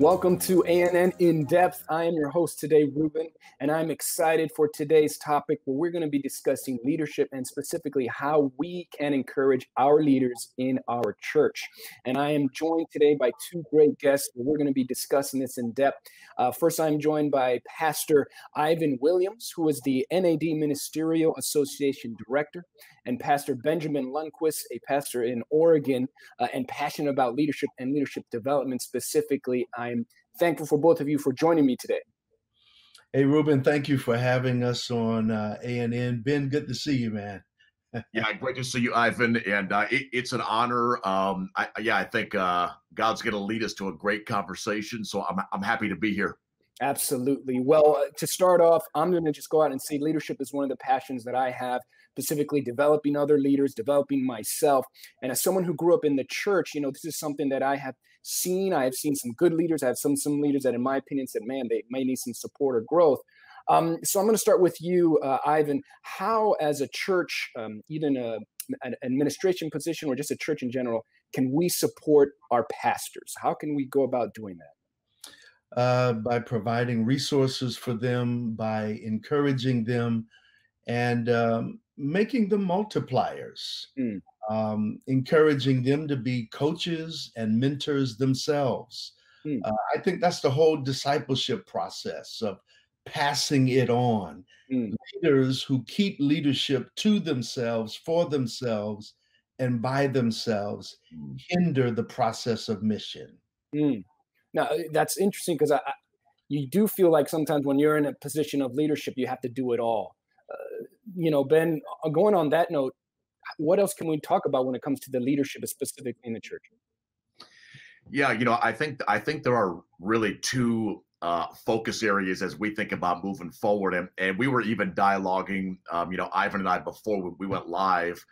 Welcome to ANN In-Depth. I am your host today, Ruben, and I'm excited for today's topic where we're going to be discussing leadership and specifically how we can encourage our leaders in our church. And I am joined today by two great guests. We're going to be discussing this in depth. First, I'm joined by Pastor Ivan Williams, who is the NAD Ministerial Association Director, and Pastor Benjamin Lundquist, a pastor in Oregon and passionate about leadership and leadership development specifically. I'm thankful for both of you for joining me today. Hey, Ruben, thank you for having us on ANN. Ben, good to see you, man. Yeah, great to see you, Ivan. And it's an honor. I think God's going to lead us to a great conversation. So I'm happy to be here. Absolutely. Well, to start off, I'm going to just go out and say leadership is one of the passions that I have, specifically developing other leaders, developing myself. And as someone who grew up in the church, you know, this is something that I have seen. I have seen some good leaders. I have some leaders that, in my opinion, said, man, they may need some support or growth. So I'm going to start with you, Ivan. How, as a church, either in an administration position or just a church in general, can we support our pastors? How can we go about doing that? By providing resources for them, by encouraging them, and making them multipliers, encouraging them to be coaches and mentors themselves. I think that's the whole discipleship process of passing it on. Leaders who keep leadership to themselves, for themselves, and by themselves hinder the process of mission. Now, that's interesting because you do feel like sometimes when you're in a position of leadership, you have to do it all. You know, Ben, going on that note, what else can we talk about when it comes to the leadership specifically in the church? Yeah, you know, I think there are really two focus areas as we think about moving forward. And we were even dialoguing, you know, Ivan and I, before we went live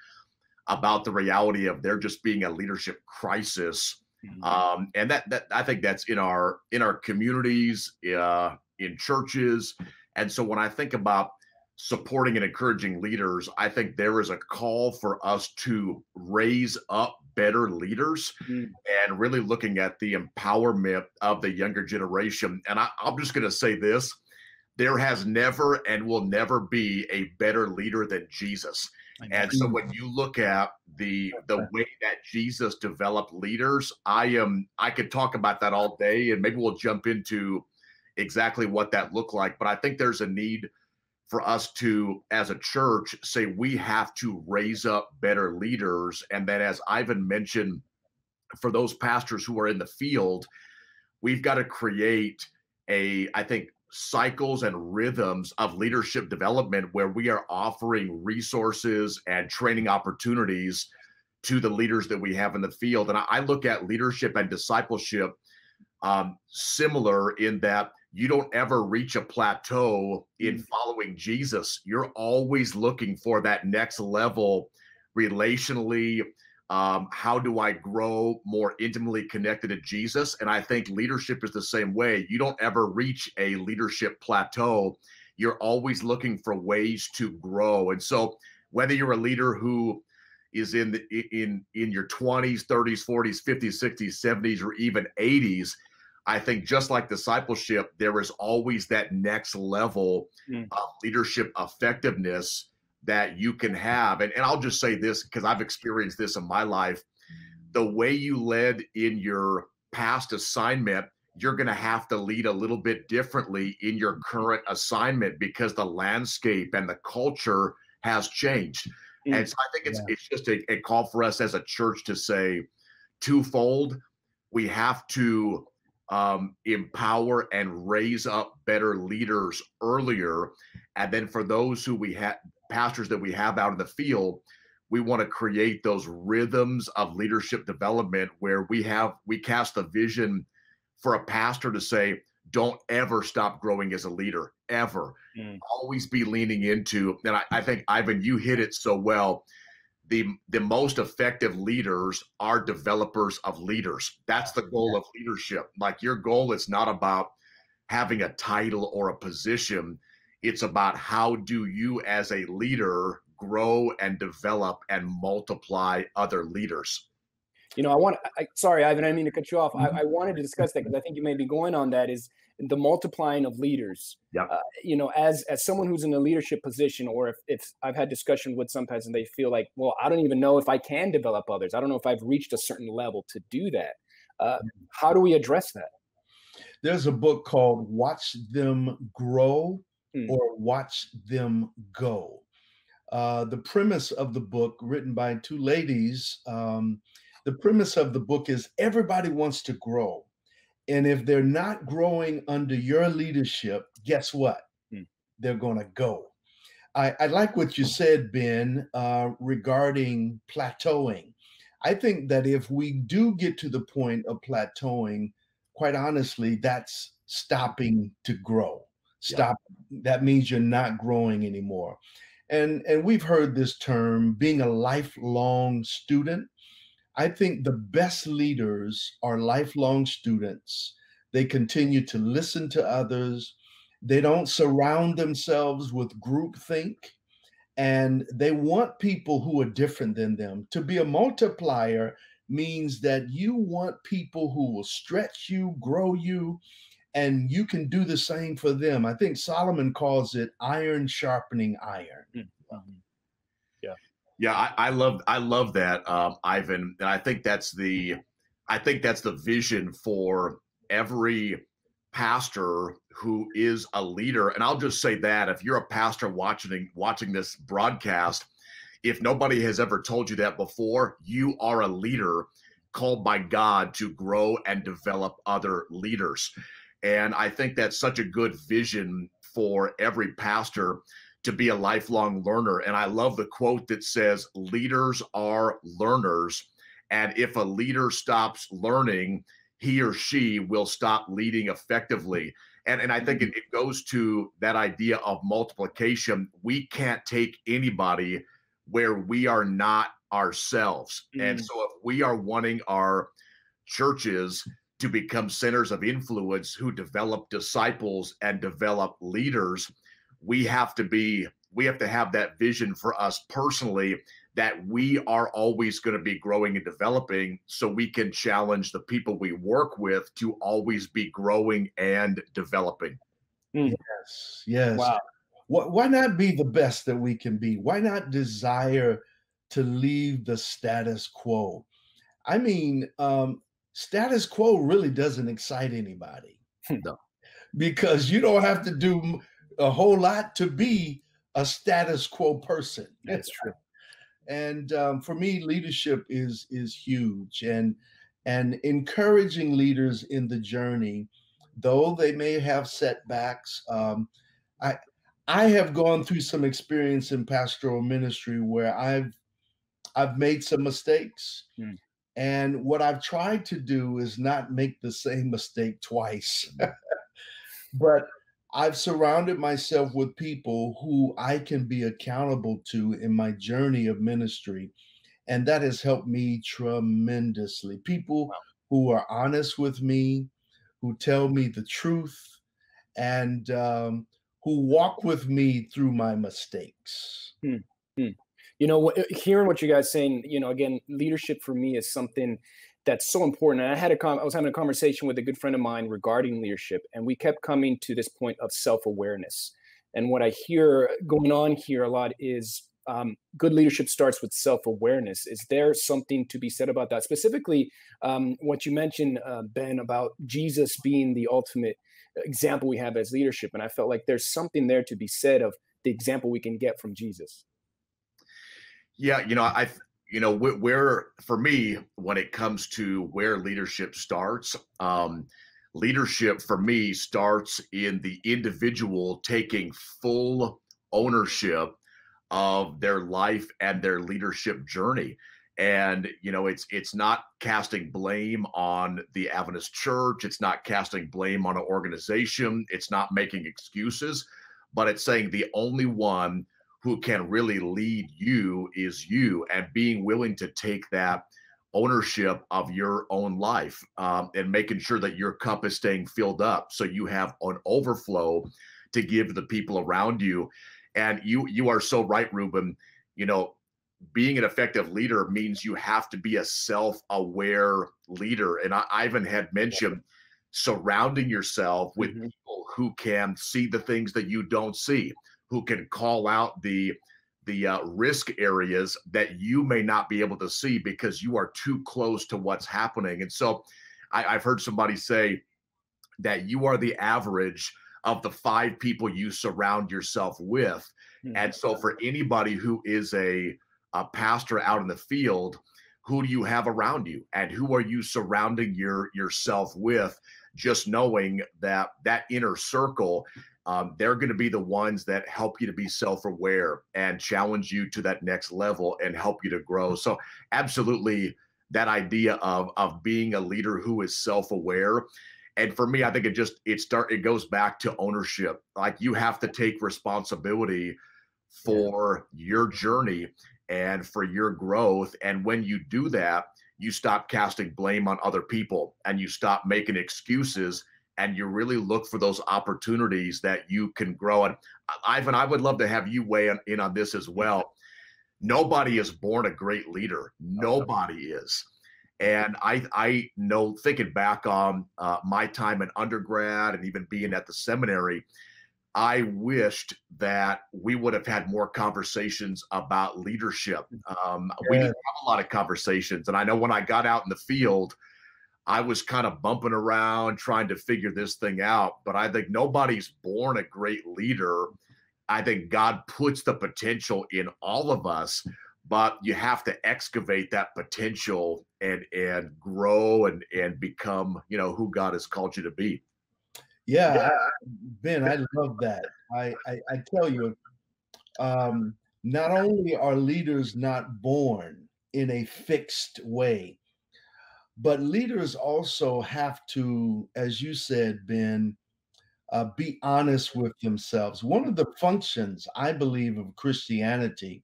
about the reality of there just being a leadership crisis. And that I think that's in our communities, in churches. And so when I think about supporting and encouraging leaders, I think there is a call for us to raise up better leaders and really looking at the empowerment of the younger generation. And I'm just going to say this, there has never and will never be a better leader than Jesus. And so when you look at the way that Jesus developed leaders, I could talk about that all day, and maybe we'll jump into exactly what that looked like. But I think there's a need for us to, as a church, say we have to raise up better leaders. And then, as Ivan mentioned, for those pastors who are in the field, we've got to create cycles and rhythms of leadership development where we are offering resources and training opportunities to the leaders that we have in the field. And I look at leadership and discipleship similar in that you don't ever reach a plateau in following Jesus. You're always looking for that next level relationally. How do I grow more intimately connected to Jesus? And I think leadership is the same way. You don't ever reach a leadership plateau. You're always looking for ways to grow. And so whether you're a leader who is in your 20s, 30s, 40s, 50s, 60s, 70s, or even 80s, I think just like discipleship, there is always that next level of leadership effectiveness that you can have. And I'll just say this because I've experienced this in my life. The way you led in your past assignment, you're going to have to lead a little bit differently in your current assignment because the landscape and the culture has changed. And so I think it's just a call for us as a church to say twofold. We have to empower and raise up better leaders earlier. And then for those who we have, pastors that we have out in the field, we want to create those rhythms of leadership development where we cast a vision for a pastor to say, don't ever stop growing as a leader, ever. Always be leaning into, and I think, Ivan, you hit it so well, the most effective leaders are developers of leaders. That's the goal of leadership. Like your goal is not about having a title or a position. It's about how do you as a leader grow and develop and multiply other leaders. you know, sorry, Ivan, I didn't mean to cut you off. I wanted to discuss that because I think you may be going on that, is the multiplying of leaders. Yeah. You know, as someone who's in a leadership position, or if I've had discussion with some pastors and they feel like, well, I don't even know if I can develop others. I don't know if I've reached a certain level to do that. How do we address that? There's a book called Watch Them Grow or Watch Them Go. The premise of the book, written by two ladies, the premise of the book is everybody wants to grow. And if they're not growing under your leadership, guess what? They're going to go. I like what you said, Ben, regarding plateauing. I think that if we do get to the point of plateauing, quite honestly, that's stopping to grow. Stop. Yeah. That means you're not growing anymore. And we've heard this term, being a lifelong student. I think the best leaders are lifelong students. They continue to listen to others. They don't surround themselves with groupthink. And they want people who are different than them. To be a multiplier means that you want people who will stretch you, grow you, and you can do the same for them. I think Solomon calls it iron sharpening iron. Mm-hmm. Yeah. Yeah. I love that, Ivan. And I think that's the vision for every pastor who is a leader. And I'll just say that if you're a pastor watching this broadcast, if nobody has ever told you that before, you are a leader called by God to grow and develop other leaders. And I think that's such a good vision for every pastor, to be a lifelong learner. And I love the quote that says, leaders are learners. And if a leader stops learning, he or she will stop leading effectively. And I think it goes to that idea of multiplication. We can't take anybody where we are not ourselves. Mm-hmm. And so if we are wanting our churches to become centers of influence who develop disciples and develop leaders, we have to have that vision for us personally, that we are always going to be growing and developing, so we can challenge the people we work with to always be growing and developing. Yes, yes. Wow. Why not be the best that we can be? Why not desire to leave the status quo? I mean, status quo really doesn't excite anybody. No. Because you don't have to do a whole lot to be a status quo person. That's true. And for me, leadership is huge, and encouraging leaders in the journey, though they may have setbacks. I have gone through some experience in pastoral ministry where I've made some mistakes, and what I've tried to do is not make the same mistake twice. But I've surrounded myself with people who I can be accountable to in my journey of ministry. And that has helped me tremendously. People who are honest with me, who tell me the truth, and who walk with me through my mistakes. You know, hearing what you guys saying, you know, again, leadership for me is something that's so important. And I was having a conversation with a good friend of mine regarding leadership, and we kept coming to this point of self-awareness. And what I hear going on here a lot is good leadership starts with self-awareness. Is there something to be said about that? Specifically, what you mentioned, Ben, about Jesus being the ultimate example we have as leadership. And I felt like there's something there to be said of the example we can get from Jesus. Yeah, you know, where for me, when it comes to where leadership starts, leadership for me starts in the individual taking full ownership of their life and their leadership journey. And, you know, it's not casting blame on the Adventist Church. It's not casting blame on an organization. It's not making excuses, but it's saying the only one who can really lead you is you, and being willing to take that ownership of your own life, and making sure that your cup is staying filled up so you have an overflow to give the people around you. And you are so right, Ruben. You know, being an effective leader means you have to be a self-aware leader. And Ivan had mentioned surrounding yourself with people who can see the things that you don't see, who can call out the risk areas that you may not be able to see because you are too close to what's happening. And so I've heard somebody say that you are the average of the 5 people you surround yourself with. And so for anybody who is a pastor out in the field, who do you have around you and who are you surrounding yourself with? Just knowing that that inner circle, they're going to be the ones that help you to be self-aware and challenge you to that next level and help you to grow. So absolutely that idea of being a leader who is self-aware. And for me, I think it goes back to ownership. Like you have to take responsibility for your journey and for your growth. And when you do that, you stop casting blame on other people and you stop making excuses and you really look for those opportunities that you can grow. And Ivan, I would love to have you weigh in on this as well. Nobody is born a great leader. Nobody is. And I know, thinking back on my time in undergrad and even being at the seminary, I wished that we would have had more conversations about leadership. We didn't have a lot of conversations. And I know when I got out in the field, I was kind of bumping around trying to figure this thing out. But I think nobody's born a great leader. I think God puts the potential in all of us, but you have to excavate that potential and grow and become, you know, who God has called you to be. Yeah, Ben, I love that. I tell you, not only are leaders not born in a fixed way, but leaders also have to, as you said, Ben, be honest with themselves. One of the functions, I believe, of Christianity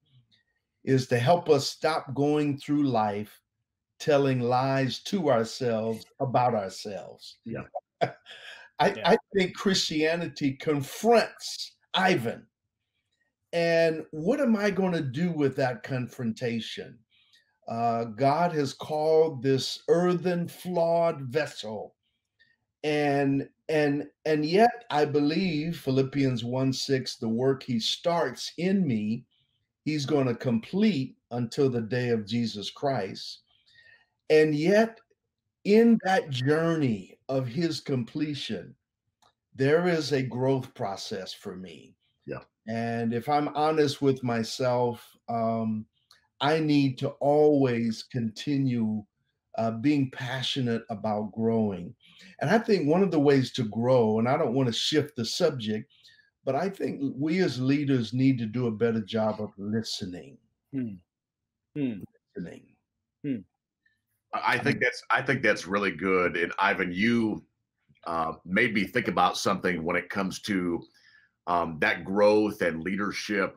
is to help us stop going through life telling lies to ourselves about ourselves. Yeah. I think Christianity confronts Ivan. And what am I going to do with that confrontation? God has called this earthen, flawed vessel. And yet I believe Philippians 1:6, the work he starts in me, he's going to complete until the day of Jesus Christ. And yet in that journey of his completion, there is a growth process for me. Yeah. And if I'm honest with myself, I need to always continue being passionate about growing. And I think one of the ways to grow, and I don't want to shift the subject, but I think we as leaders need to do a better job of listening. I think that's really good. And Ivan, you made me think about something when it comes to that growth and leadership.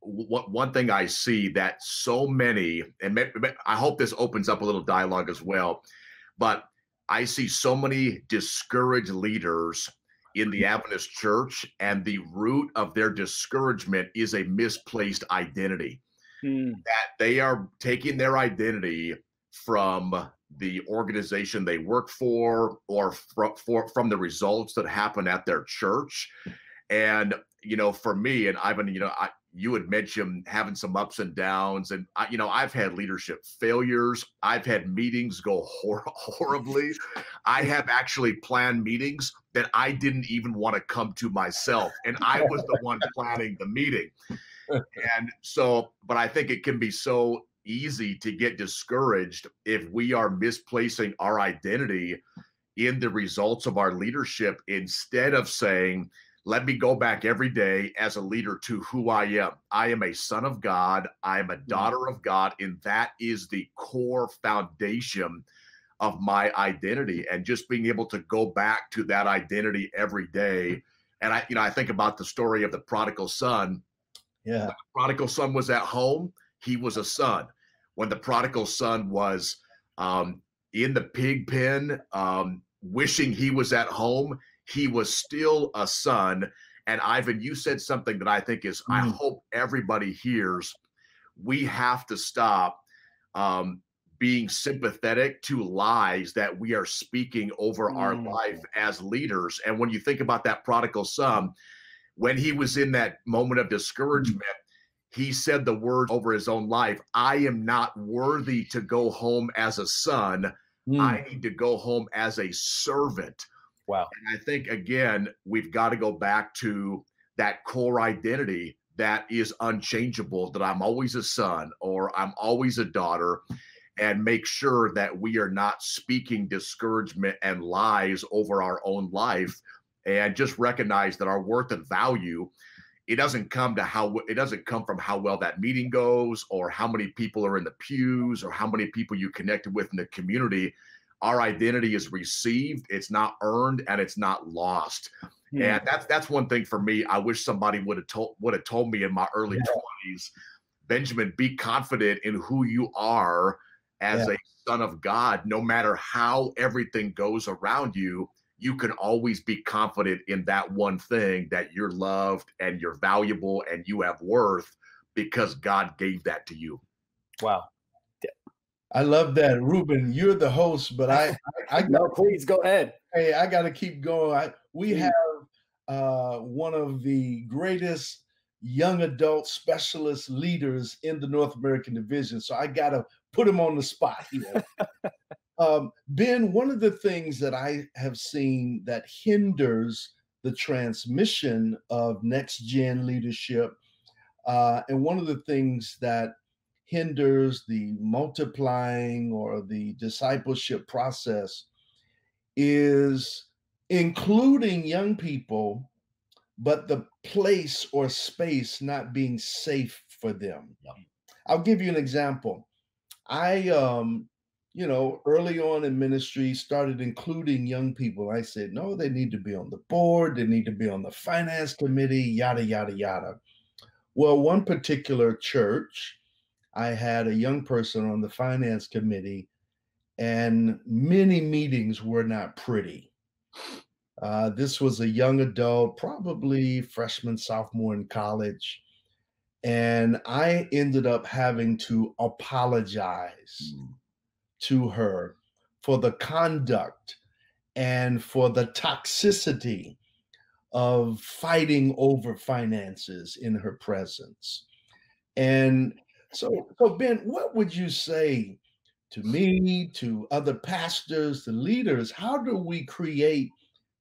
One thing I see that so many, and I hope this opens up a little dialogue as well, but I see so many discouraged leaders in the Adventist church, and the root of their discouragement is a misplaced identity. That they are taking their identity from the organization they work for, or from the results that happen at their church. And, you know, for me, and Ivan, you know, you had mentioned having some ups and downs, and you know, I've had leadership failures. I've had meetings go horribly. I have actually planned meetings that I didn't even want to come to myself, and I was the one planning the meeting. And so, but I think it can be so easy to get discouraged if we are misplacing our identity in the results of our leadership instead of saying, let me go back every day as a leader to who I am. I am a son of God. I am a daughter of God. And that is the core foundation of my identity. And just being able to go back to that identity every day. And I think about the story of the prodigal son. Yeah. When the prodigal son was at home, he was a son. When the prodigal son was in the pig pen, wishing he was at home, he was still a son. And Ivan, you said something that I think is, I hope everybody hears. we have to stop being sympathetic to lies that we are speaking over our life as leaders. And when you think about that prodigal son, when he was in that moment of discouragement, he said the word over his own life, I am not worthy to go home as a son. I need to go home as a servant. Wow. And I think, again, we've got to go back to that core identity that is unchangeable, that I'm always a son or I'm always a daughter, and make sure that we are not speaking discouragement and lies over our own life, and just recognize that our worth and value, it doesn't come from how well that meeting goes or how many people are in the pews or how many people you connected with in the community. Our identity is received, it's not earned, and it's not lost. Yeah. And that's one thing for me. I wish somebody would have told me in my early 20s, Benjamin, be confident in who you are as a son of God. No matter how everything goes around you, you can always be confident in that one thing, that you're loved and you're valuable and you have worth because God gave that to you. Wow. I love that. Ruben, you're the host, but I no, please go ahead. Hey, I got to keep going. We have one of the greatest young adult specialist leaders in the North American Division, so I got to put him on the spot here. Ben, one of the things that I have seen that hinders the transmission of next-gen leadership, and one of the things that hinders the multiplying or the discipleship process, is including young people, but the place or space not being safe for them. Yeah. I'll give you an example. I you know, early on in ministry, started including young people. I said, no, they need to be on the board. They need to be on the finance committee, yada, yada, yada. Well, one particular church, I had a young person on the finance committee, and many meetings were not pretty. This was a young adult, probably freshman, sophomore in college. And I ended up having to apologize to her for the conduct and for the toxicity of fighting over finances in her presence. And so Ben, what would you say to me, to other pastors, to leaders? How do we create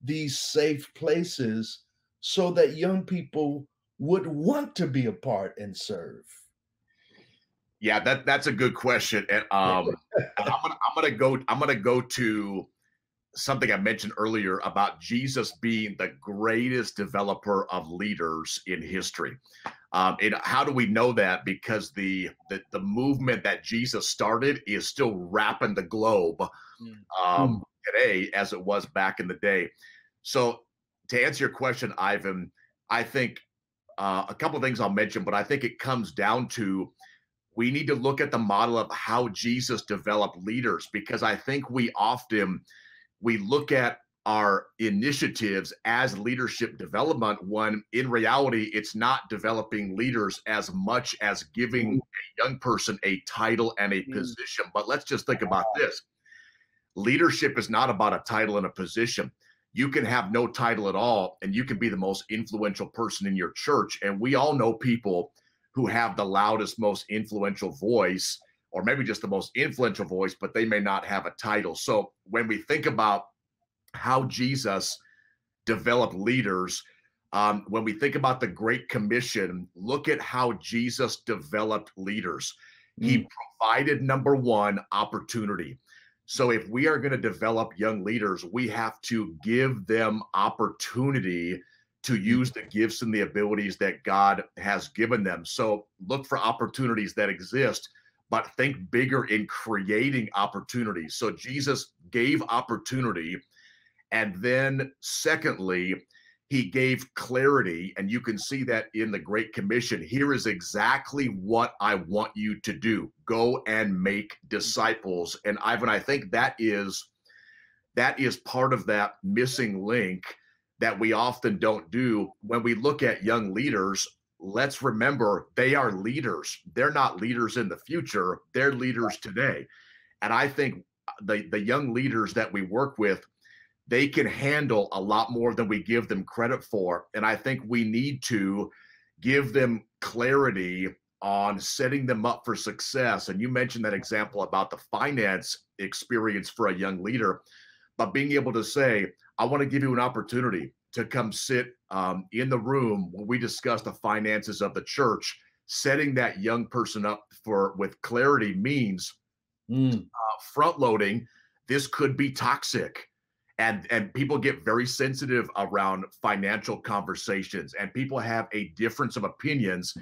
these safe places so that young people would want to be a part and serve? Yeah, that's a good question, and I'm gonna go to something I mentioned earlier about Jesus being the greatest developer of leaders in history. And how do we know that? Because the movement that Jesus started is still wrapping the globe today as it was back in the day. So to answer your question, Ivan, I think a couple of things I'll mention, but I think it comes down to, we need to look at the model of how Jesus developed leaders, because I think we often look at our initiatives as leadership development, when in reality, it's not developing leaders as much as giving a young person a title and a position. But let's just think about this. Leadership is not about a title and a position. You can have no title at all, and you can be the most influential person in your church. And we all know people who have the loudest, most influential voice, or maybe just the most influential voice, but they may not have a title. So when we think about how Jesus developed leaders, when we think about the Great Commission, look at how Jesus developed leaders. He provided, number one, opportunity. So if we are going to develop young leaders, we have to give them opportunity to use the gifts and the abilities that God has given them. So look for opportunities that exist, but think bigger in creating opportunities. So Jesus gave opportunity. And then secondly, he gave clarity. And you can see that in the Great Commission. Here is exactly what I want you to do. Go and make disciples. And Ivan, I think that is part of that missing link that we often don't do. When we look at young leaders, let's remember they are leaders. They're not leaders in the future. They're leaders today. And I think the young leaders that we work with, they can handle a lot more than we give them credit for. And I think we need to give them clarity on setting them up for success. And you mentioned that example about the finance experience for a young leader, but being able to say, I want to give you an opportunity to come sit in the room when we discuss the finances of the church. Setting that young person up with clarity means front loading. This could be toxic. And people get very sensitive around financial conversations, and people have a difference of opinions.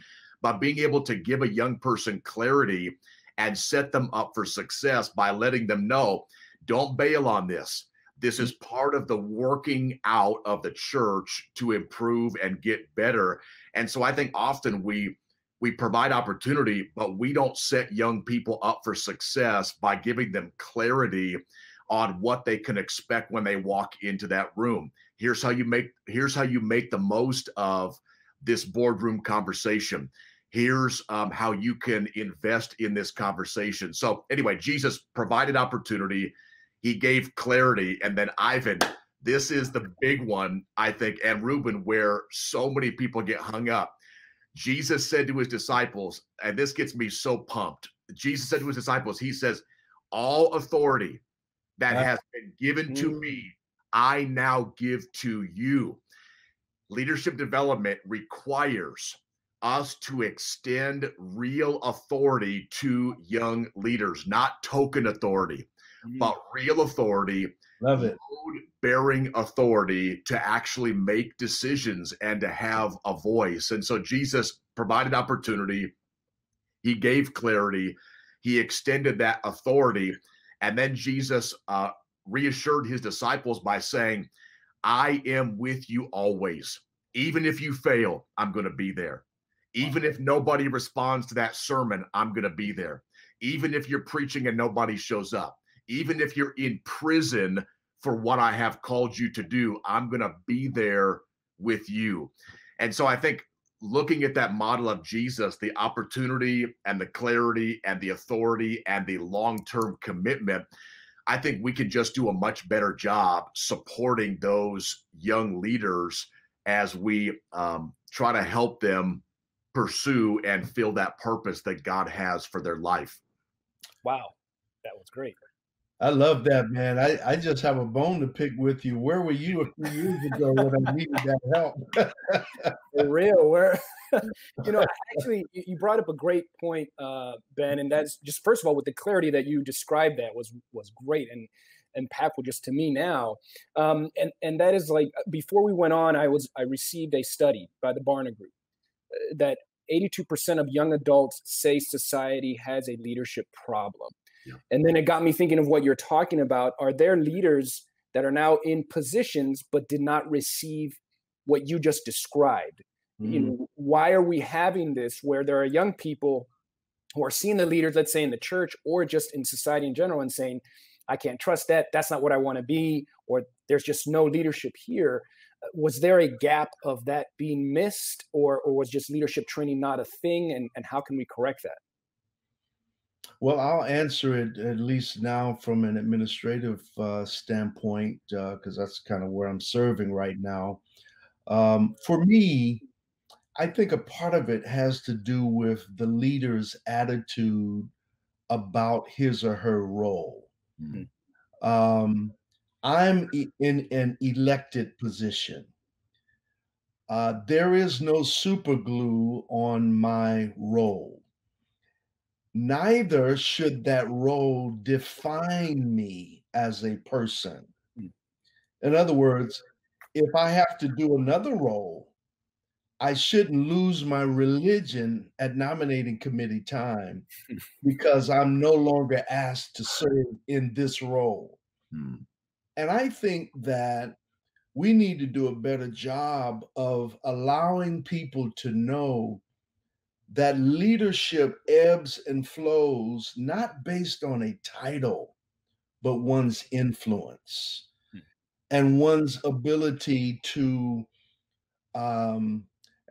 But being able to give a young person clarity and set them up for success by letting them know, don't bail on this. This is part of the working out of the church to improve and get better. And so I think often we provide opportunity, but we don't set young people up for success by giving them clarity on what they can expect when they walk into that room. Here's how you make the most of this boardroom conversation. Here's how you can invest in this conversation. So anyway, Jesus provided opportunity. He gave clarity. And then Ivan, this is the big one, I think, and Reuben, where so many people get hung up. Jesus said to his disciples, and this gets me so pumped. Jesus said to his disciples, he says, all authority that has been given to me, I now give to you. Leadership development requires us to extend real authority to young leaders, not token authority, but real authority, load-bearing authority to actually make decisions and to have a voice. And so Jesus provided opportunity. He gave clarity. He extended that authority. And then Jesus reassured his disciples by saying, I am with you always. Even if you fail, I'm going to be there. Even if nobody responds to that sermon, I'm going to be there. Even if you're preaching and nobody shows up. Even if you're in prison for what I have called you to do, I'm going to be there with you. And so I think looking at that model of Jesus, the opportunity and the clarity and the authority and the long-term commitment, I think we can just do a much better job supporting those young leaders as we try to help them pursue and fill that purpose that God has for their life. Wow, that was great. I love that, man. I just have a bone to pick with you. Where were you a few years ago when I needed that help? For real. Where, you know, actually, you brought up a great point, Ben, and that's just, first of all, with the clarity that you described, that was great and impactful just to me now. And that is, like, before we went on, I received a study by the Barna Group that 82% of young adults say society has a leadership problem. Yeah. And then it got me thinking of what you're talking about. Are there leaders that are now in positions but did not receive what you just described? You know, why are we having this where there are young people who are seeing the leaders, let's say in the church or just in society in general, and saying, I can't trust that. That's not what I want to be, or there's just no leadership here. Was there a gap of that being missed, or was just leadership training not a thing? And how can we correct that? Well, I'll answer it at least now from an administrative standpoint, because that's kind of where I'm serving right now. For me, I think a part of it has to do with the leader's attitude about his or her role. Mm-hmm. I'm in an elected position. There is no super glue on my role. Neither should that role define me as a person. In other words, if I have to do another role, I shouldn't lose my religion at nominating committee time because I'm no longer asked to serve in this role. And I think that we need to do a better job of allowing people to know that leadership ebbs and flows, not based on a title, but one's influence and one's ability to,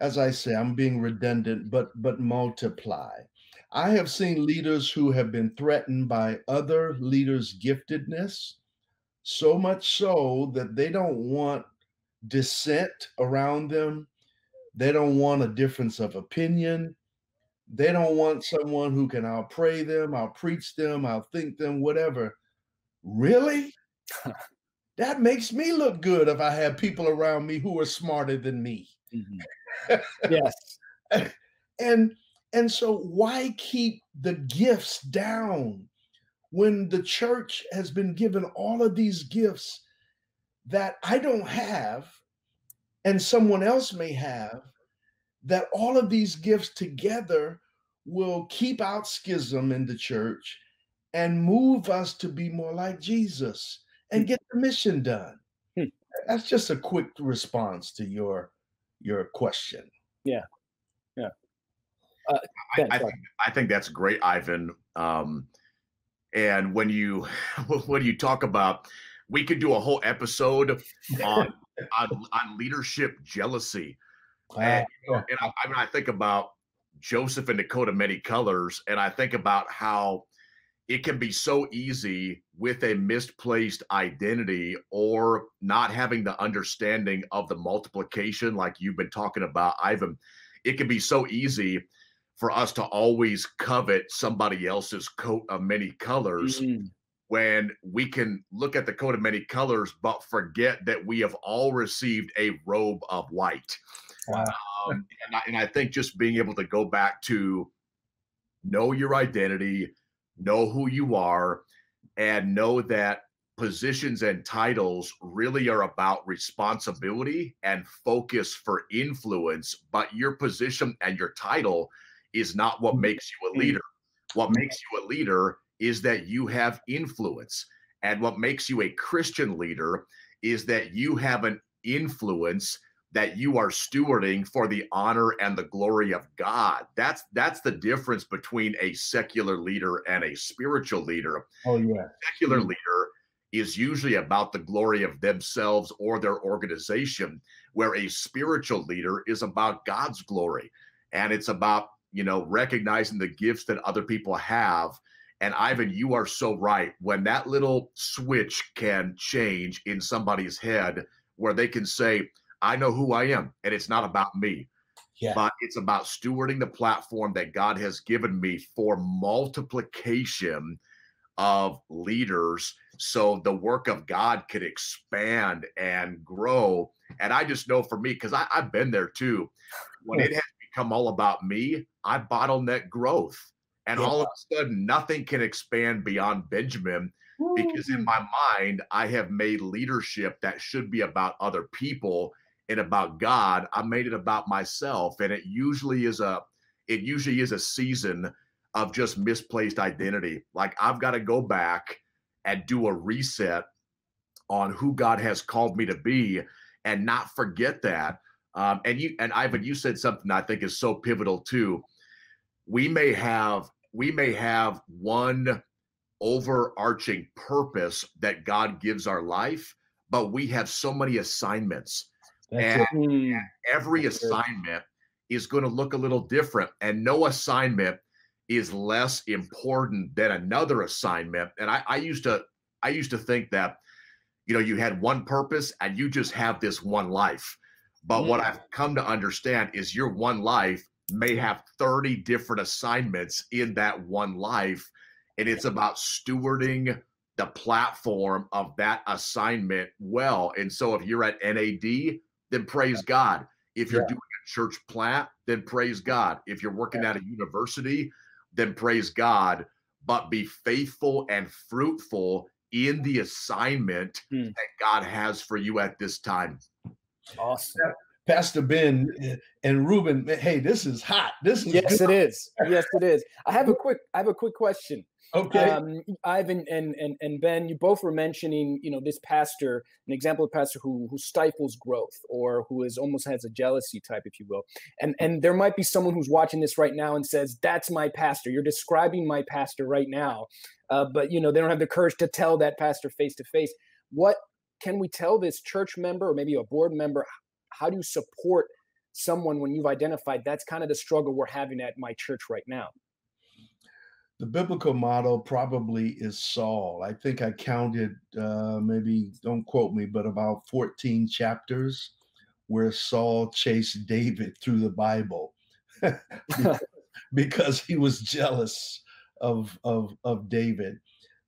as I say, I'm being redundant, but multiply. I have seen leaders who have been threatened by other leaders' giftedness, so much so that they don't want dissent around them. They don't want a difference of opinion. They don't want someone who can outpray them, outpreach them, outthink them, whatever. Really? That makes me look good if I have people around me who are smarter than me. Mm-hmm. Yes. And so why keep the gifts down when the church has been given all of these gifts that I don't have and someone else may have, that all of these gifts together will keep out schism in the church and move us to be more like Jesus and get the mission done? That's just a quick response to your question. Yeah. Yeah. I think that's great, Ivan. And when you talk about, we could do a whole episode on leadership jealousy. And I think about Joseph and the coat of many colors, and I think about how it can be so easy with a misplaced identity or not having the understanding of the multiplication, like you've been talking about, Ivan. It can be so easy for us to always covet somebody else's coat of many colors, mm-hmm. when we can look at the coat of many colors, but forget that we have all received a robe of white. Wow. And I think just being able to go back to know your identity, know who you are, and know that positions and titles really are about responsibility and focus for influence, but your position and your title is not what makes you a leader. What makes you a leader is that you have influence. And what makes you a Christian leader is that you have an influence that you are stewarding for the honor and the glory of God. That's the difference between a secular leader and a spiritual leader. Oh yeah. A secular leader is usually about the glory of themselves or their organization, where a spiritual leader is about God's glory. And it's about, you know, recognizing the gifts that other people have. And Ivan, you are so right. When that little switch can change in somebody's head where they can say, I know who I am, and it's not about me, yeah. but it's about stewarding the platform that God has given me for multiplication of leaders, so the work of God could expand and grow. And I just know for me, because I've been there too, when it has become all about me, I bottleneck growth. And all of a sudden, nothing can expand beyond Benjamin, because in my mind, I have made leadership that should be about other people and about God, I made it about myself. And it usually is a season of just misplaced identity. Like, I've got to go back and do a reset on who God has called me to be and not forget that. And Ivan, you said something I think is so pivotal too. We may have one overarching purpose that God gives our life, but we have so many assignments. And every assignment is going to look a little different, and no assignment is less important than another assignment. And I used to think that, you know, you had one purpose and you just have this one life. But what I've come to understand is your one life may have 30 different assignments in that one life. And it's about stewarding the platform of that assignment well. And so if you're at NAD, then praise God. If you're doing a church plant, then praise God. If you're working at a university, then praise God. But be faithful and fruitful in the assignment that God has for you at this time. Awesome. Pastor Ben and Ruben, hey, this is hot. This is yes, good. It is. Yes, it is. I have a quick question. Okay, Ivan and Ben, you both were mentioning, you know, this pastor, an example of pastor who stifles growth, or who is almost has a jealousy type, if you will. And there might be someone who's watching this right now and says, "That's my pastor. You're describing my pastor right now," but you know, they don't have the courage to tell that pastor face to face. What can we tell this church member, or maybe a board member? How do you support someone when you've identified that's kind of the struggle we're having at my church right now? The biblical model probably is Saul. I think I counted, maybe don't quote me, but about 14 chapters where Saul chased David through the Bible because he was jealous of David.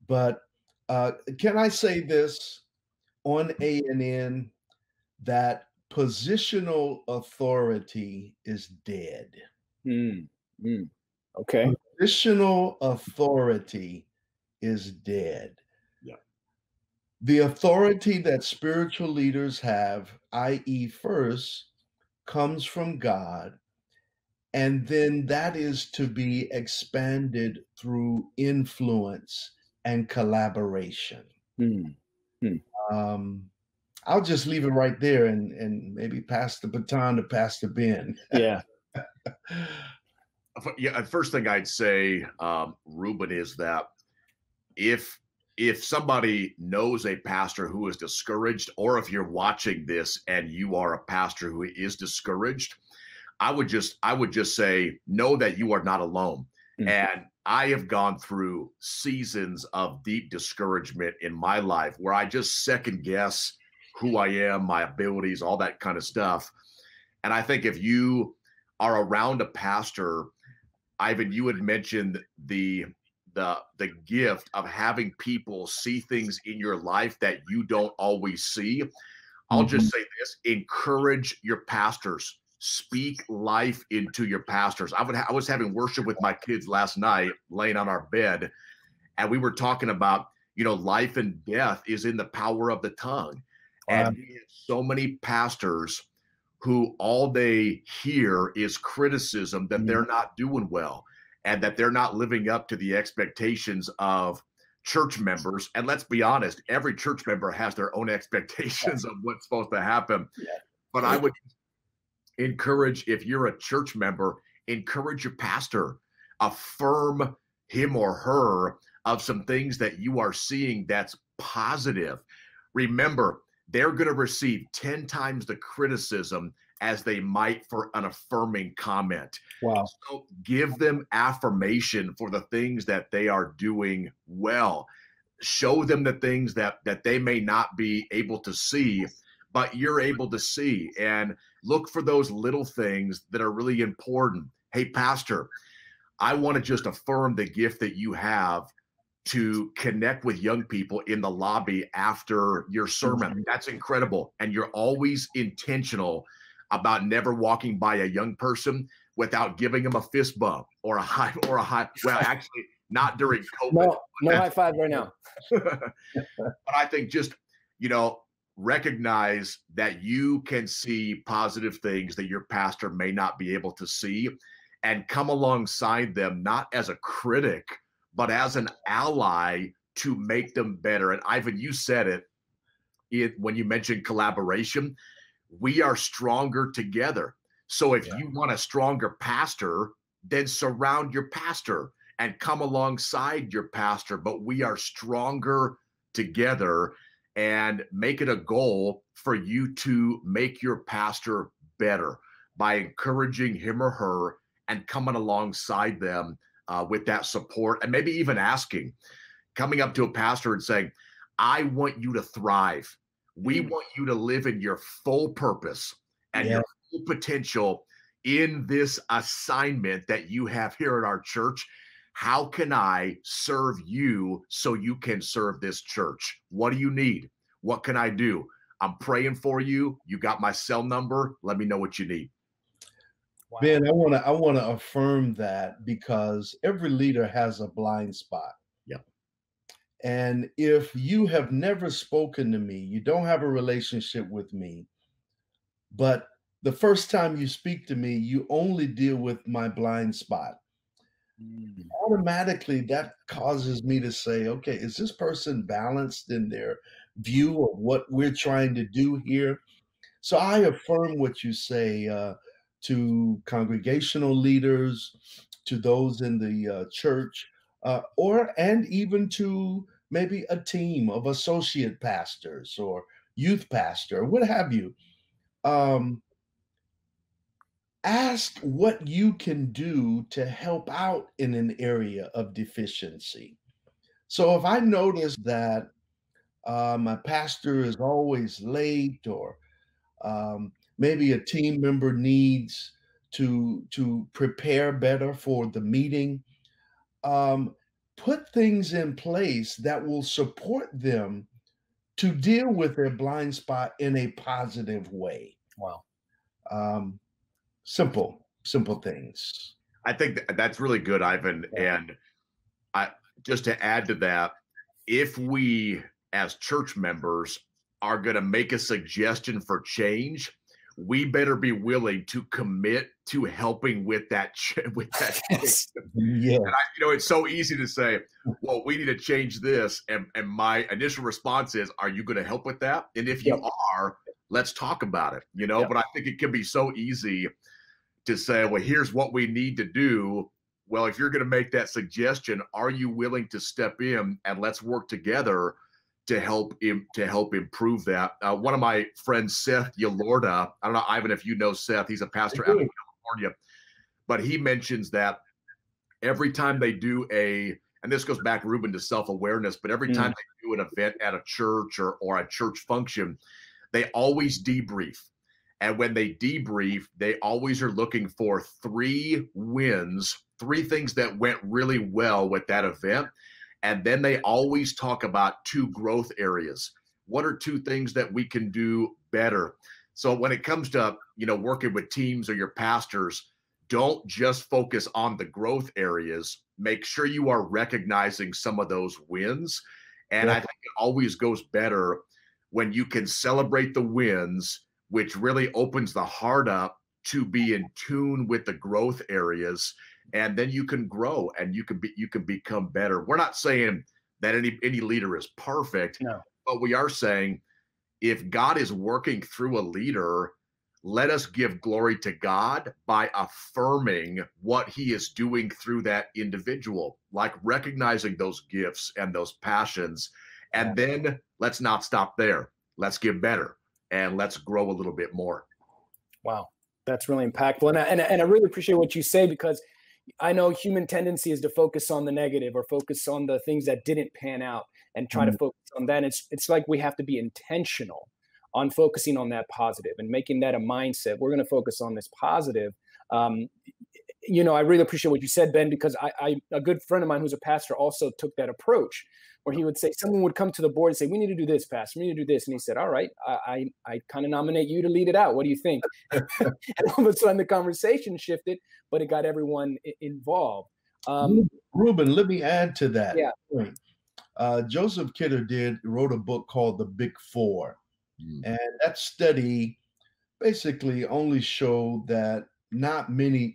But can I say this on ANN, that positional authority is dead. Mm, mm, okay. Positional authority is dead. Yeah. The authority that spiritual leaders have, i.e. first, comes from God, and then that is to be expanded through influence and collaboration. Mm. Mm. I'll just leave it right there and maybe pass the baton to Pastor Ben. Yeah. Yeah, first thing I'd say, Reuben, is that if somebody knows a pastor who is discouraged, or if you're watching this and you are a pastor who is discouraged, I would just say, know that you are not alone. Mm-hmm. And I have gone through seasons of deep discouragement in my life where I just second guess who I am, my abilities, all that kind of stuff. And I think if you are around a pastor, Ivan, you had mentioned the gift of having people see things in your life that you don't always see. I'll mm-hmm. just say this: encourage your pastors, speak life into your pastors. I was having worship with my kids last night, laying on our bed, and we were talking about, you know, life and death is in the power of the tongue. And we have so many pastors who all they hear is criticism that they're not doing well and that they're not living up to the expectations of church members. And let's be honest, every church member has their own expectations of what's supposed to happen. But I would encourage, if you're a church member, encourage your pastor, affirm him or her of some things that you are seeing that's positive. Remember, they're going to receive 10 times the criticism as they might for an affirming comment. Wow. So give them affirmation for the things that they are doing well. Show them the things that they may not be able to see, but you're able to see, and look for those little things that are really important. Hey, pastor, I want to just affirm the gift that you have to connect with young people in the lobby after your sermon. That's incredible. And you're always intentional about never walking by a young person without giving them a fist bump or a high, well, actually not during COVID. No high five right now. But I think just, you know, recognize that you can see positive things that your pastor may not be able to see, and come alongside them, not as a critic, but as an ally to make them better. And Ivan, you said it when you mentioned collaboration. We are stronger together. So if you want a stronger pastor, then surround your pastor and come alongside your pastor. But we are stronger together, and make it a goal for you to make your pastor better by encouraging him or her and coming alongside them with that support, and maybe even coming up to a pastor and saying, I want you to thrive. We want you to live in your full purpose and your full potential in this assignment that you have here at our church. How can I serve you so you can serve this church? What do you need? What can I do? I'm praying for you. You got my cell number. Let me know what you need. Wow. Ben, I want to affirm that, because every leader has a blind spot. Yeah. And if you have never spoken to me, you don't have a relationship with me, but the first time you speak to me, you only deal with my blind spot. Mm. Automatically, that causes me to say, okay, is this person balanced in their view of what we're trying to do here? So I affirm what you say, to congregational leaders, to those in the church, and even to maybe a team of associate pastors or youth pastor, what have you. Ask what you can do to help out in an area of deficiency. So if I notice that my pastor is always late, or maybe a team member needs to prepare better for the meeting, put things in place that will support them to deal with their blind spot in a positive way. Wow. Simple things. I think that's really good, Ivan. Yeah. And just to add to that, if we as church members are going to make a suggestion for change, we better be willing to commit to helping with that. Yes. Yeah. And it's so easy to say, well, we need to change this. And my initial response is, are you going to help with that? And if you are, let's talk about it, yep. But I think it can be so easy to say, well, here's what we need to do. Well, if you're going to make that suggestion, are you willing to step in and let's work together to help improve that? One of my friends, Seth Yolorda, I don't know, Ivan, if you know Seth, he's a pastor out of California, but he mentions that every time they do and this goes back, Ruben, to self-awareness, but every time they do an event at a church or a church function, they always debrief. And when they debrief, they always are looking for 3 wins, 3 things that went really well with that event. And then they always talk about 2 growth areas. What are 2 things that we can do better? So when it comes to, working with teams or your pastors, don't just focus on the growth areas. Make sure you are recognizing some of those wins. And I think it always goes better when you can celebrate the wins, which really opens the heart up to be in tune with the growth areas, and then you can grow and you can become better. We're not saying that any leader is perfect, but we are saying if God is working through a leader, let us give glory to God by affirming what he is doing through that individual, like recognizing those gifts and those passions. And then let's not stop there. Let's get better and let's grow a little bit more. Wow, that's really impactful. And I really appreciate what you say, because I know human tendency is to focus on the negative or focus on the things that didn't pan out and try to focus on that. It's like we have to be intentional on focusing on that positive and making that a mindset. We're going to focus on this positive. I really appreciate what you said, Ben, because a good friend of mine who's a pastor also took that approach, where he would say, someone would come to the board and say, we need to do this, Pastor, we need to do this. And he said, all right, I kind of nominate you to lead it out. What do you think? And all of a sudden the conversation shifted, but it got everyone involved. Ruben, let me add to that. Yeah. Joseph Kidder wrote a book called The Big Four. And that study basically only showed that not many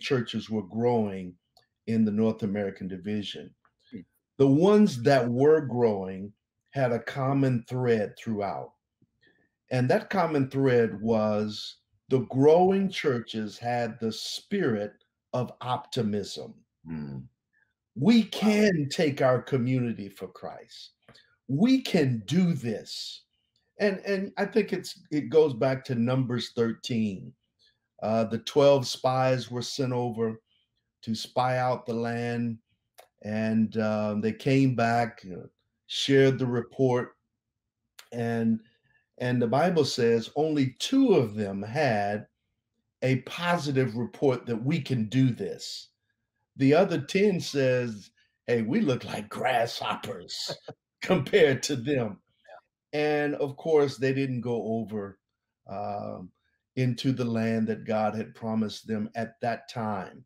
churches were growing in the North American Division. The ones that were growing had a common thread throughout. And that common thread was the growing churches had the spirit of optimism. We can take our community for Christ. We can do this. And I think it goes back to Numbers 13. The 12 spies were sent over to spy out the land, and they came back, shared the report, and the Bible says only 2 of them had a positive report that we can do this. The other 10 says, hey, we look like grasshoppers compared to them. And of course, they didn't go over into the land that God had promised them at that time.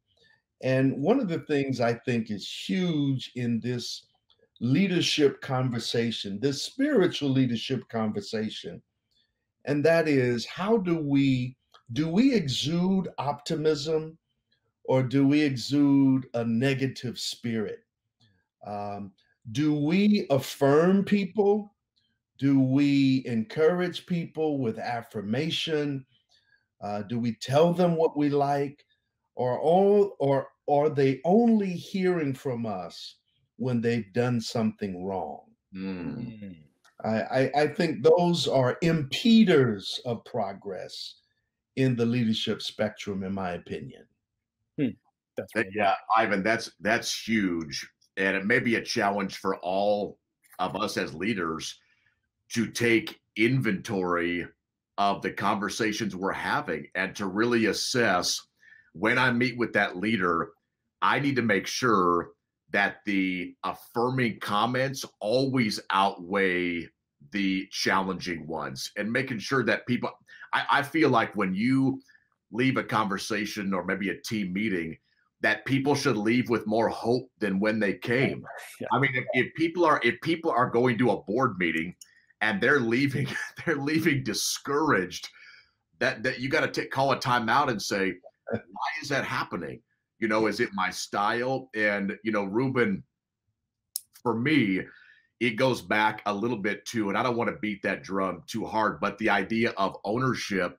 And one of the things I think is huge in this leadership conversation, this spiritual leadership conversation, and that is, how do we exude optimism, or do we exude a negative spirit? Do we affirm people? Do we encourage people with affirmation? Do we tell them what we like, or are they only hearing from us when they've done something wrong? I think those are impeders of progress in the leadership spectrum, in my opinion. That's really Ivan, that's huge. And it may be a challenge for all of us as leaders to take inventory of the conversations we're having and to really assess, when I meet with that leader, I need to make sure that the affirming comments always outweigh the challenging ones, and making sure that people, I feel like when you leave a conversation or maybe a team meeting, that people should leave with more hope than when they came. Yeah. I mean, if people are going to a board meeting and they're leaving discouraged, that you got to call a timeout and say, why is that happening? You know, is it my style? And, you know, Ruben, for me, it goes back a little bit to, and I don't want to beat that drum too hard, but the idea of ownership,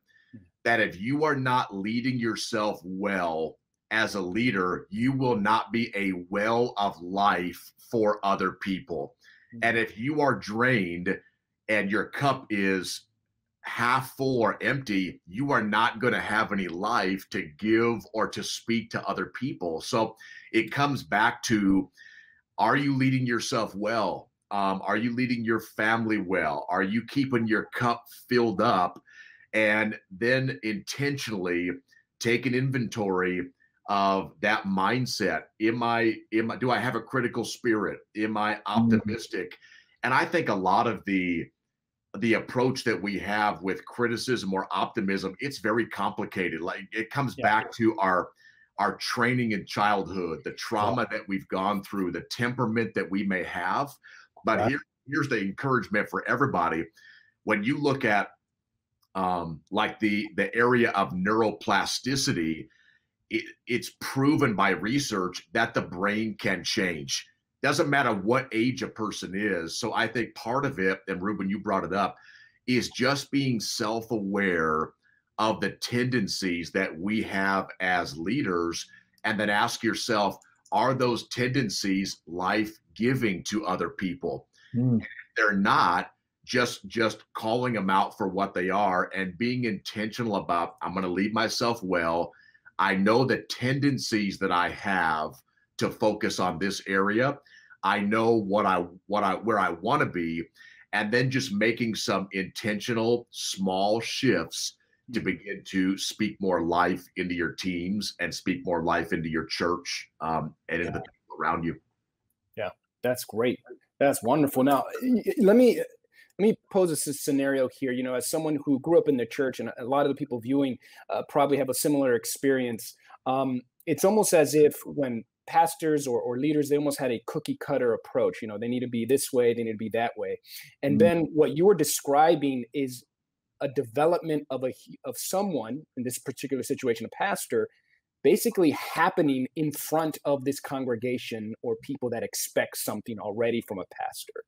that if you are not leading yourself well as a leader, you will not be a well of life for other people. And if you are drained and your cup is half full or empty, you are not going to have any life to give or to speak to other people. So it comes back to, are you leading yourself well? Are you leading your family well? Are you keeping your cup filled up? And then intentionally take an inventory of that mindset. Am I do I have a critical spirit? Am I optimistic? And I think a lot of the approach that we have with criticism or optimism, it's very complicated. Like, it comes back to our training in childhood, the trauma that we've gone through, the temperament that we may have. But here's the encouragement for everybody. When you look at like the area of neuroplasticity, it's proven by research that the brain can change. Doesn't matter what age a person is. So I think part of it, and Ruben, you brought it up, is just being self-aware of the tendencies that we have as leaders, and then ask yourself, are those tendencies life-giving to other people? And if they're not, just calling them out for what they are and being intentional about, I'm going to lead myself well. I know the tendencies that I have to focus on this area. I know where I want to be, and then just making some intentional small shifts to begin to speak more life into your teams and speak more life into your church and into the people around you. Yeah, that's great. That's wonderful. Now, let me pose a scenario here. You know, as someone who grew up in the church, and a lot of the people viewing probably have a similar experience. It's almost as if when pastors or leaders, they almost had a cookie cutter approach. You know, they need to be this way, they need to be that way. And then what you were describing is a development of someone, in this particular situation, a pastor, basically happening in front of this congregation or people that expect something already from a pastor.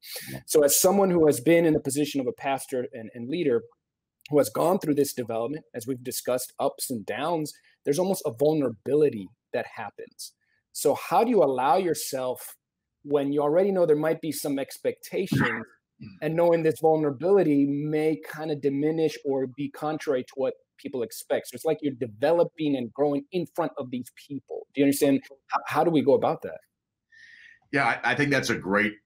So as someone who has been in the position of a pastor and leader, who has gone through this development, as we've discussed, ups and downs, there's almost a vulnerability that happens. So how do you allow yourself, when you already know there might be some expectation, and knowing this vulnerability may kind of diminish or be contrary to what people expect? So it's like you're developing and growing in front of these people. Do you understand? How do we go about that? Yeah, I think that's a great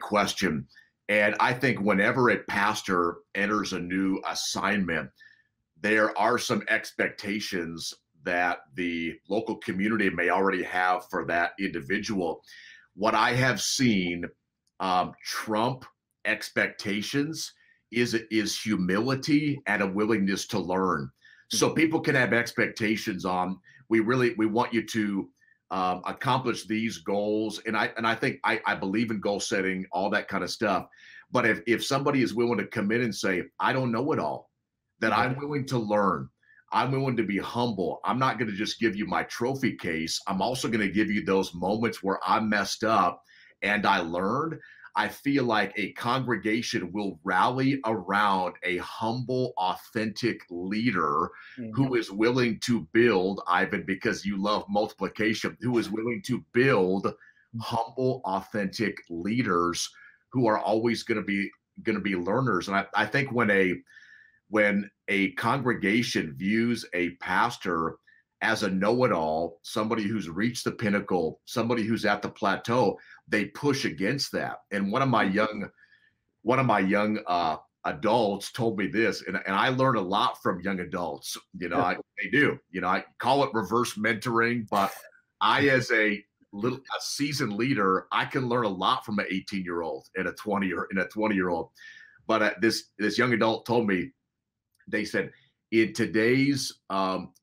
question. And I think whenever a pastor enters a new assignment, there are some expectations that the local community may already have for that individual. What I have seen trump expectations is humility and a willingness to learn. So people can have expectations on, we want you to accomplish these goals. And I think I believe in goal setting, all that kind of stuff. But if somebody is willing to come in and say, I don't know it all, that I'm willing to learn, I'm willing to be humble. I'm not going to just give you my trophy case. I'm also going to give you those moments where I messed up and I learned. I feel like a congregation will rally around a humble, authentic leader who is willing to build, Ivan, because you love multiplication, who is willing to build humble, authentic leaders who are always going to be learners. And I think when a when a congregation views a pastor as a know-it-all, somebody who's reached the pinnacle, somebody who's at the plateau, they push against that. And one of my young adults told me this, and I learn a lot from young adults. You know, they do. You know, I call it reverse mentoring, but I, as a seasoned leader, I can learn a lot from an 18-year-old and a 20-year-old. But this young adult told me, they said, in today's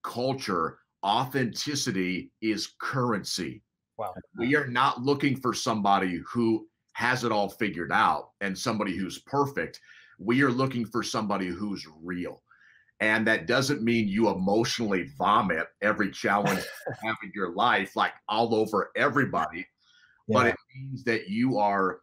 culture, authenticity is currency. Wow. We are not looking for somebody who has it all figured out and somebody who's perfect. We are looking for somebody who's real. And that doesn't mean you emotionally vomit every challenge you have in your life, like all over everybody, but it means that you are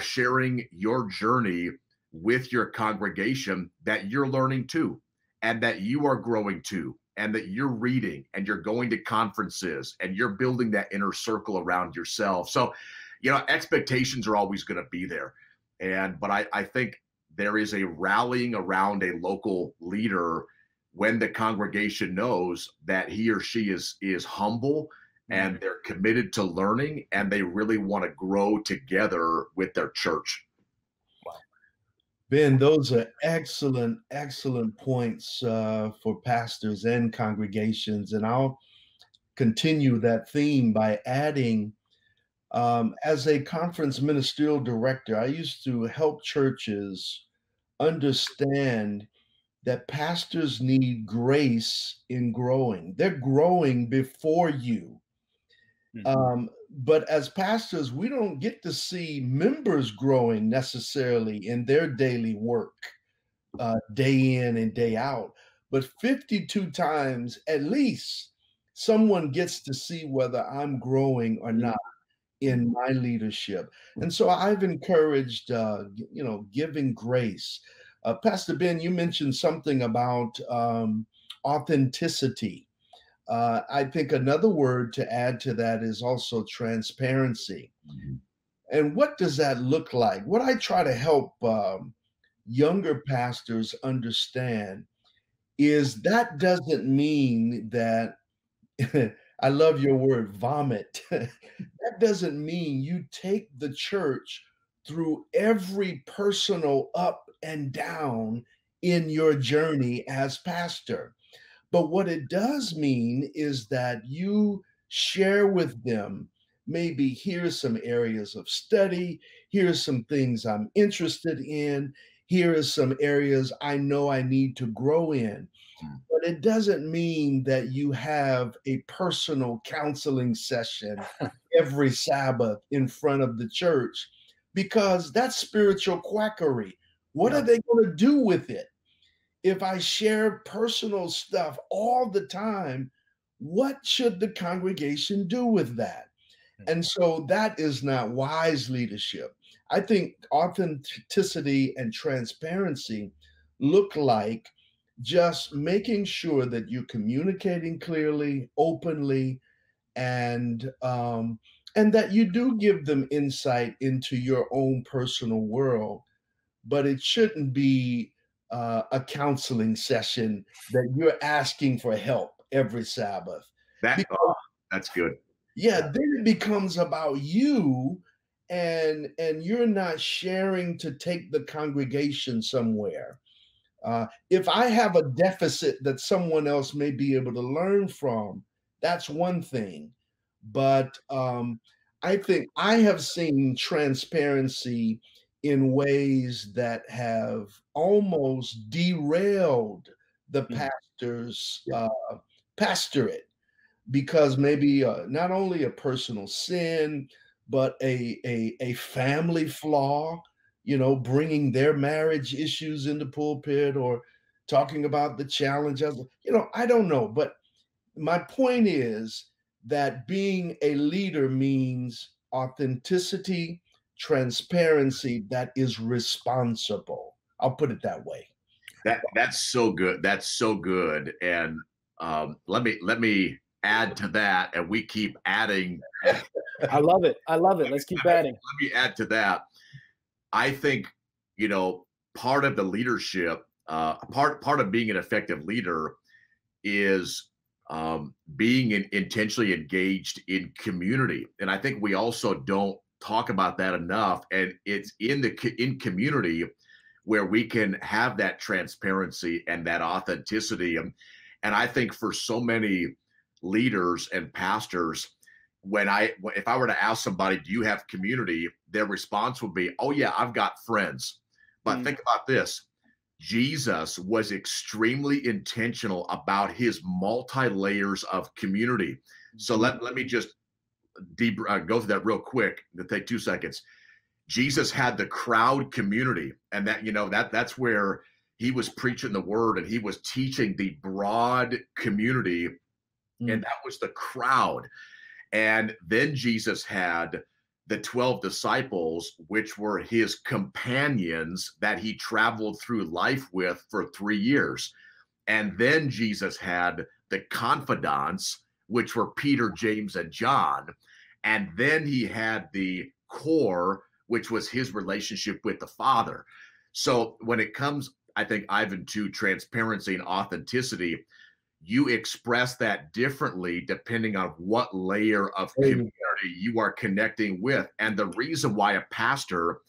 sharing your journey with your congregation, that you're learning too, and that you are growing too, and that you're reading and you're going to conferences and you're building that inner circle around yourself. So, you know, expectations are always going to be there. But I think there is a rallying around a local leader when the congregation knows that he or she is humble and they're committed to learning and they really want to grow together with their church. Ben, those are excellent, excellent points for pastors and congregations. And I'll continue that theme by adding, as a conference ministerial director, I used to help churches understand that pastors need grace in growing. They're growing before you. Mm-hmm. But as pastors, we don't get to see members growing necessarily in their daily work, day in and day out. But 52 times at least, someone gets to see whether I'm growing or not in my leadership. And so I've encouraged, giving grace. Pastor Ben, you mentioned something about authenticity. I think another word to add to that is also transparency. Mm-hmm. And what does that look like? What I try to help younger pastors understand is that doesn't mean that, I love your word, vomit. That doesn't mean you take the church through every personal up and down in your journey as pastor. But what it does mean is that you share with them, maybe here's some areas of study, here's some things I'm interested in, here is some areas I know I need to grow in. But it doesn't mean that you have a personal counseling session every Sabbath in front of the church, because that's spiritual quackery. What are they going to do with it? If I share personal stuff all the time, what should the congregation do with that? And so that is not wise leadership. I think authenticity and transparency look like just making sure that you're communicating clearly, openly, and that you do give them insight into your own personal world, but it shouldn't be a counseling session that you're asking for help every Sabbath. That's good. Yeah, then it becomes about you, and you're not sharing to take the congregation somewhere. If I have a deficit that someone else may be able to learn from, that's one thing. But I think I have seen transparency in ways that have almost derailed the pastor's pastorate, because maybe not only a personal sin, but a family flaw, you know, bringing their marriage issues in the pulpit or talking about the challenges, you know, I don't know. But my point is that being a leader means authenticity, transparency that is responsible. I'll put it that way. That's so good. That's so good. And let me add to that. And we keep adding. I love it. I love it. Let's keep adding. Let me add to that. I think, you know, part of the leadership, part of being an effective leader is being intentionally engaged in community. And I think we also don't talk about that enough. And it's in the community where we can have that transparency and that authenticity. And I think for so many leaders and pastors, if I were to ask somebody, do you have community? Their response would be, oh yeah, I've got friends. But think about this. Jesus was extremely intentional about his multi-layers of community. So let me just go through that real quick. It'll take 2 seconds. Jesus had the crowd community, and that, you know, that's where he was preaching the word and he was teaching the broad community, and that was the crowd. And then Jesus had the 12 disciples, which were his companions that he traveled through life with for 3 years. And then Jesus had the confidants, which were Peter, James, and John. And then he had the core, which was his relationship with the Father. So when it comes, I think, Ivan, to transparency and authenticity, you express that differently depending on what layer of community you are connecting with. And the reason why a pastor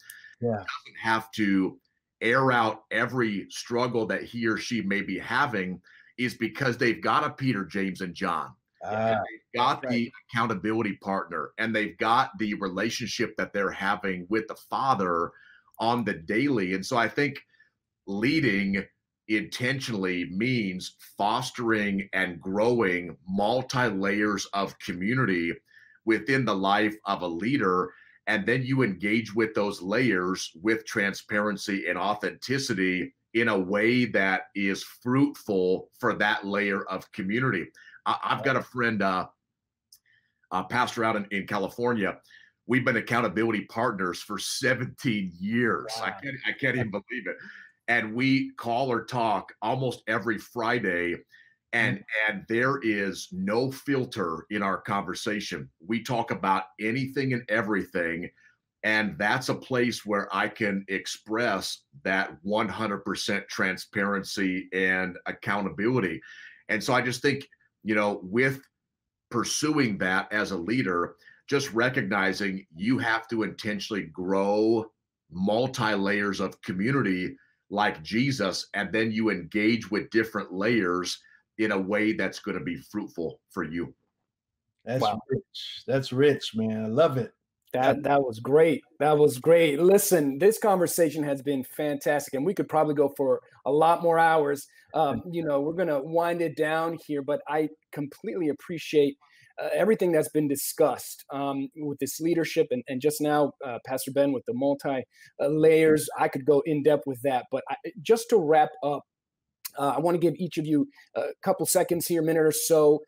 doesn't have to air out every struggle that he or she may be having is because they've got a Peter, James, and John. And they've got the accountability partner, and they've got the relationship that they're having with the Father on the daily. And so I think leading intentionally means fostering and growing multi-layers of community within the life of a leader. And then you engage with those layers with transparency and authenticity in a way that is fruitful for that layer of community. I've got a friend, pastor out in California. We've been accountability partners for 17 years. Wow. I can't even believe it. And we call or talk almost every Friday, and there is no filter in our conversation. We talk about anything and everything, and that's a place where I can express that 100% transparency and accountability. And so I just think, you know, with pursuing that as a leader, just recognizing you have to intentionally grow multi-layers of community like Jesus, and then you engage with different layers in a way that's going to be fruitful for you. That's rich. That's rich, man. I love it. That was great. That was great. Listen, this conversation has been fantastic, and we could probably go for a lot more hours. You know, we're going to wind it down here, but I completely appreciate everything that's been discussed with this leadership, and just now, Pastor Ben, with the multi-layers. I could go in depth with that, but just to wrap up, I want to give each of you a couple seconds here, a minute or so,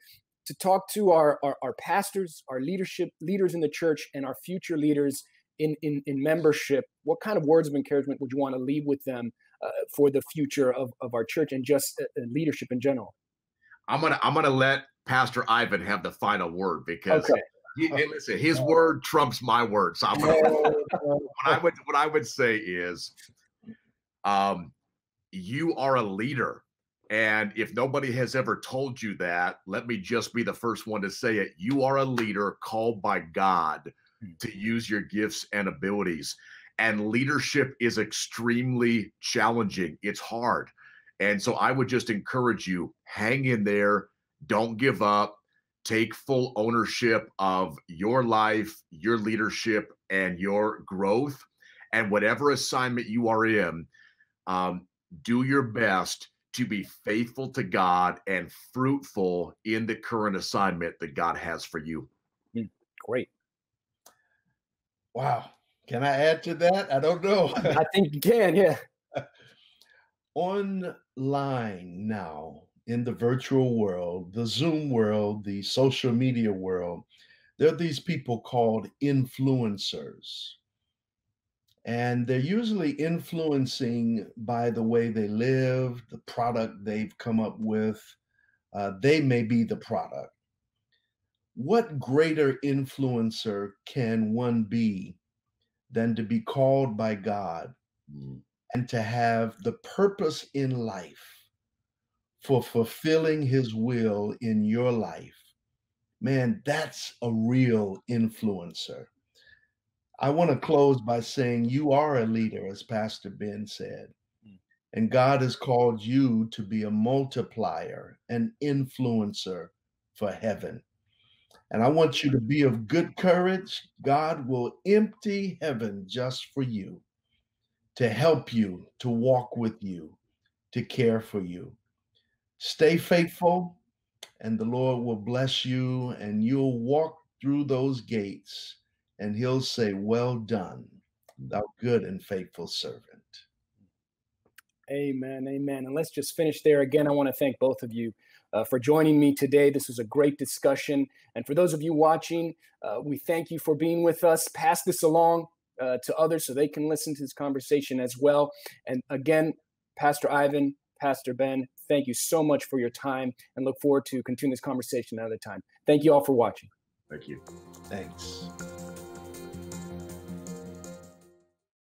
to talk to our pastors, our leadership leaders in the church, and our future leaders in membership. What kind of words of encouragement would you want to leave with them for the future of our church and just leadership in general? I'm gonna let Pastor Ivan have the final word, because listen, his word trumps my word. So I'm gonna, what I would say is, you are a leader, and if nobody has ever told you that, let me just be the first one to say it. You are a leader called by God to use your gifts and abilities, and leadership is extremely challenging. It's hard, and so I would just encourage you: hang in there. Don't give up. Take full ownership of your life, your leadership, and your growth. And whatever assignment you are in, do your best to be faithful to God and fruitful in the current assignment that God has for you. Great. Wow. Can I add to that? I don't know. I think you can, yeah. Online now, in the virtual world, the Zoom world, the social media world, there are these people called influencers. And they're usually influencing by the way they live, the product they've come up with. They may be the product. What greater influencer can one be than to be called by God and to have the purpose in life for fulfilling his will in your life, man, that's a real influencer. I want to close by saying you are a leader, as Pastor Ben said, and God has called you to be a multiplier, an influencer for heaven. And I want you to be of good courage. God will empty heaven just for you, to help you, to walk with you, to care for you. Stay faithful, and the Lord will bless you, and you'll walk through those gates, and he'll say, well done, thou good and faithful servant. Amen. Amen. And let's just finish there. Again, I want to thank both of you for joining me today. This was a great discussion. And for those of you watching, we thank you for being with us. Pass this along to others so they can listen to this conversation as well. And again, Pastor Ivan, Pastor Ben, thank you so much for your time, and look forward to continuing this conversation another time. Thank you all for watching. Thank you. Thanks.